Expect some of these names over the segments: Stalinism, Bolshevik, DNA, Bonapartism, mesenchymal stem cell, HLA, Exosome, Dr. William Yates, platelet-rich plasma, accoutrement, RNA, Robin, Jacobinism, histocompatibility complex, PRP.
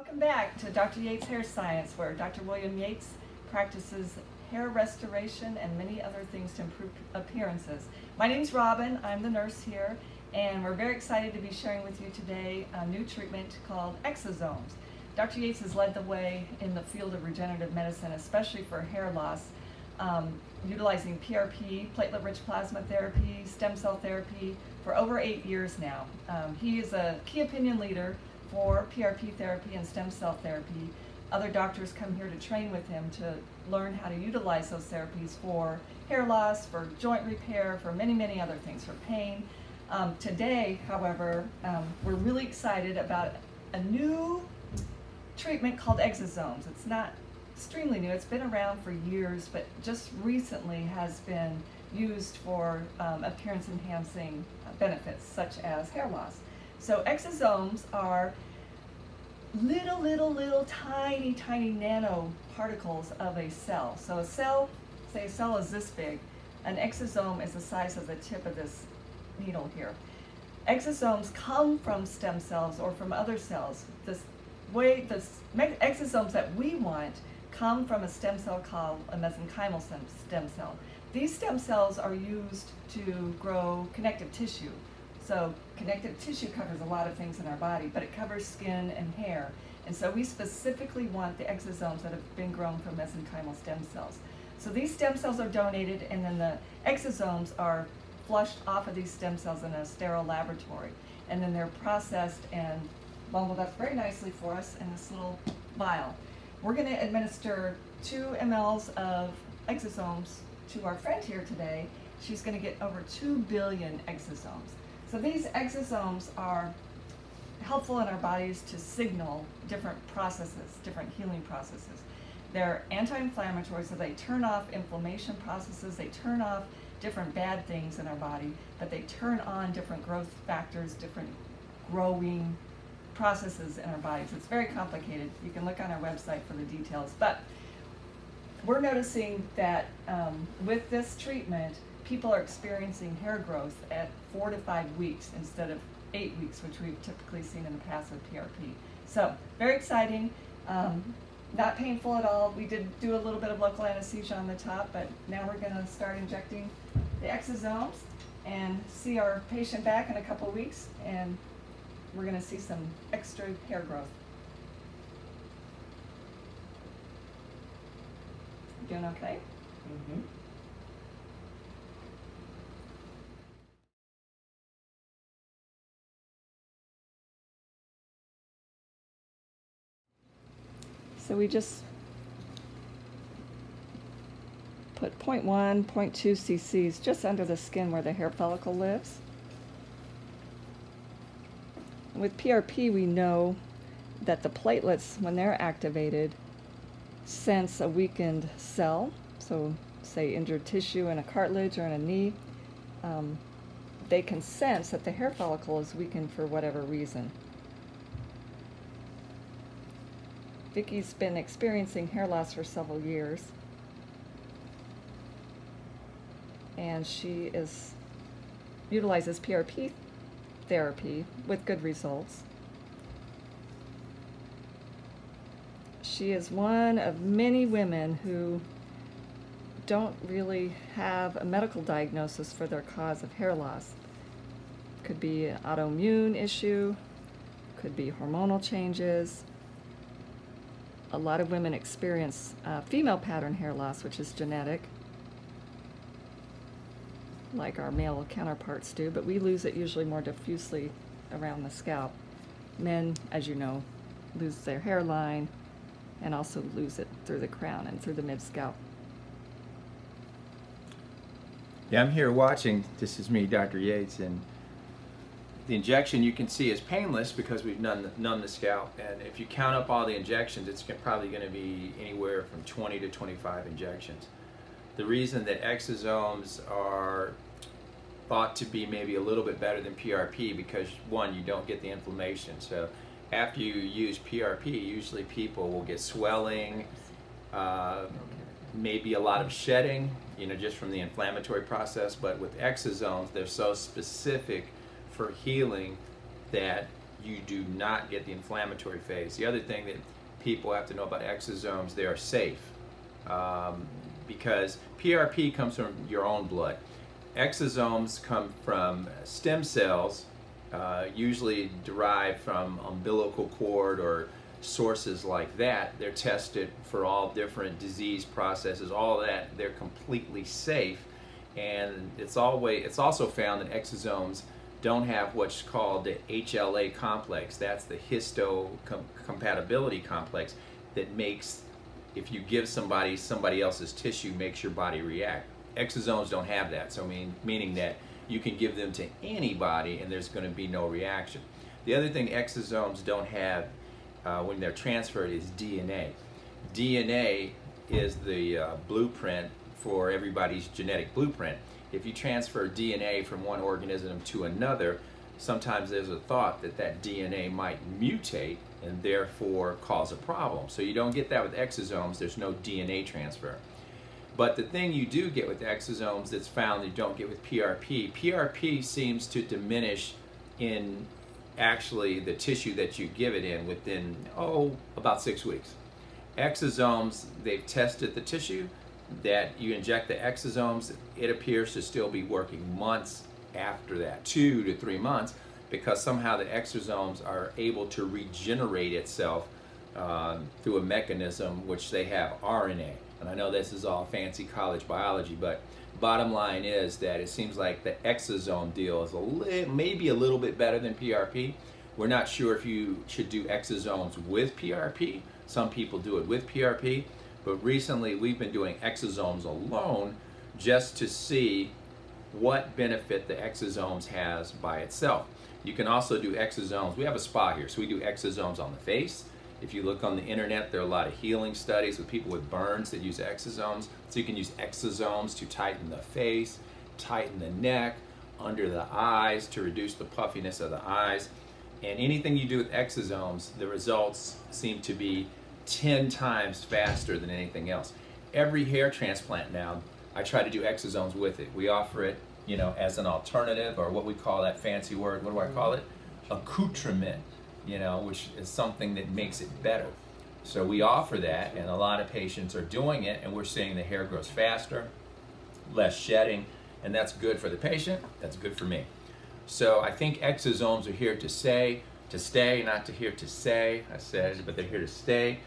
Welcome back to Dr. Yates Hair Science, where Dr. William Yates practices hair restoration and many other things to improve appearances. My name's Robin, I'm the nurse here, and we're very excited to be sharing with you today a new treatment called exosomes. Dr. Yates has led the way in the field of regenerative medicine, especially for hair loss, utilizing PRP, platelet-rich plasma therapy, stem cell therapy for over 8 years now. He is a key opinion leader for PRP therapy and stem cell therapy. Other doctors come here to train with him to learn how to utilize those therapies for hair loss, for joint repair, for many, many other things, for pain. Today, however, we're really excited about a new treatment called exosomes. It's not extremely new, it's been around for years, but just recently has been used for appearance enhancing benefits such as hair loss. So exosomes are little tiny nanoparticles of a cell. So a cell, say a cell is this big, an exosome is the size of the tip of this needle here. Exosomes come from stem cells or from other cells. The exosomes that we want come from a stem cell called a mesenchymal stem cell. These stem cells are used to grow connective tissue. So connective tissue covers a lot of things in our body, but it covers skin and hair. And so we specifically want the exosomes that have been grown from mesenchymal stem cells. So these stem cells are donated, and then the exosomes are flushed off of these stem cells in a sterile laboratory. And then they're processed and bundled up very nicely for us in this little vial. We're going to administer 2 mL of exosomes to our friend here today. She's going to get over 2 billion exosomes. So these exosomes are helpful in our bodies to signal different processes, different healing processes. They're anti-inflammatory, so they turn off inflammation processes, they turn off different bad things in our body, but they turn on different growth factors, different growing processes in our bodies. It's very complicated. You can look on our website for the details. But we're noticing that with this treatment, people are experiencing hair growth at 4 to 5 weeks instead of 8 weeks, which we've typically seen in the past with PRP. So very exciting, not painful at all. We did do a little bit of local anesthesia on the top, but now we're going to start injecting the exosomes and see our patient back in a couple weeks, and we're going to see some extra hair growth. You doing okay? Mm-hmm. So we just put 0.1, 0.2 cc's just under the skin where the hair follicle lives. With PRP, we know that the platelets, when they're activated, sense a weakened cell. So say injured tissue in a cartilage or in a knee, they can sense that the hair follicle is weakened for whatever reason. Vicki's been experiencing hair loss for several years, and she utilizes PRP therapy with good results. She is one of many women who don't really have a medical diagnosis for their cause of hair loss. Could be an autoimmune issue, could be hormonal changes. A lot of women experience female pattern hair loss, which is genetic, like our male counterparts do, but we lose it usually more diffusely around the scalp. Men, as you know, lose their hairline and also lose it through the crown and through the mid-scalp. Yeah, I'm here watching. This is me, Dr. Yates, and the injection you can see is painless because we've numbed the scalp, and if you count up all the injections, it's probably going to be anywhere from 20 to 25 injections. The reason that exosomes are thought to be maybe a little bit better than PRP, because one, you don't get the inflammation. So after you use PRP, usually people will get swelling, maybe a lot of shedding, you know, just from the inflammatory process. But with exosomes, they're so specific for healing that you do not get the inflammatory phase. The other thing that people have to know about exosomes, they are safe, because PRP comes from your own blood. Exosomes come from stem cells, usually derived from umbilical cord or sources like that. They're tested for all different disease processes, all that. They're completely safe, and it's also found that exosomes don't have what's called the HLA complex. That's the histocompatibility complex that makes, if you give somebody else's tissue, makes your body react. Exosomes don't have that, so meaning that you can give them to anybody and there's going to be no reaction. The other thing exosomes don't have when they're transferred is DNA. DNA is the blueprint for everybody's genetic blueprint. If you transfer DNA from one organism to another, sometimes there's a thought that that DNA might mutate and therefore cause a problem. So you don't get that with exosomes. There's no DNA transfer. But the thing you do get with exosomes that's found that you don't get with PRP, PRP seems to diminish in actually the tissue that you give it in within, about 6 weeks. Exosomes, they've tested the tissue that you inject the exosomes, it appears to still be working months after that, 2 to 3 months, because somehow the exosomes are able to regenerate itself through a mechanism which they have RNA. And I know this is all fancy college biology, but bottom line is that it seems like the exosome deal is maybe a little bit better than PRP. We're not sure if you should do exosomes with PRP. Some people do it with PRP. But recently we've been doing exosomes alone just to see what benefit the exosomes has by itself. You can also do exosomes. We have a spa here, so we do exosomes on the face. If you look on the internet, there are a lot of healing studies with people with burns that use exosomes. So you can use exosomes to tighten the face, tighten the neck, under the eyes, to reduce the puffiness of the eyes. And anything you do with exosomes, the results seem to be 10 times faster than anything else. Every hair transplant now, I try to do exosomes with it. We offer it, as an alternative, or what we call that fancy word, what do I call it? Accoutrement, which is something that makes it better. So we offer that, and a lot of patients are doing it, and we're seeing the hair grows faster, less shedding, and that's good for the patient, that's good for me. So I think exosomes are here to stay, not to here to say, I said, but they're here to stay.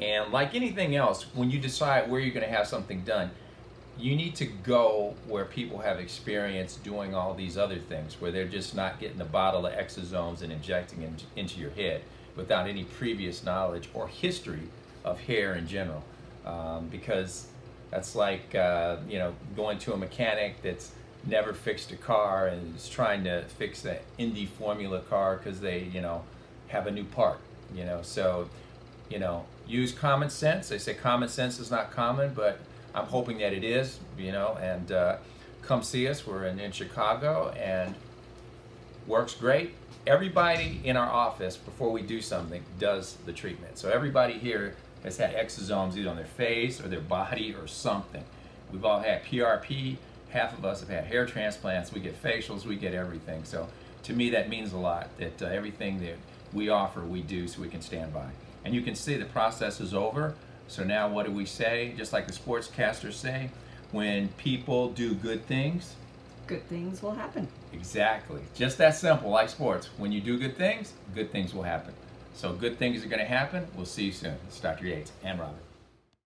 And like anything else, when you decide where you're going to have something done, you need to go where people have experience doing all these other things, where they're just not getting a bottle of exosomes and injecting it into your head without any previous knowledge or history of hair in general. Because that's like, going to a mechanic that's never fixed a car and is trying to fix that Indy formula car because they, have a new part, So, use common sense. They say common sense is not common, but I'm hoping that it is, and come see us. We're in Chicago, and works great. Everybody in our office, before we do something, does the treatment. So everybody here has had exosomes either on their face or their body or something. We've all had PRP. Half of us have had hair transplants. We get facials, we get everything. So to me, that means a lot, that everything that we offer, we do, so we can stand by. And you can see the process is over. So now what do we say? Just like the sportscasters say, when people do good things will happen. Exactly. Just that simple, like sports. When you do good things will happen. So good things are going to happen. We'll see you soon. It's Dr. Yates and Robin.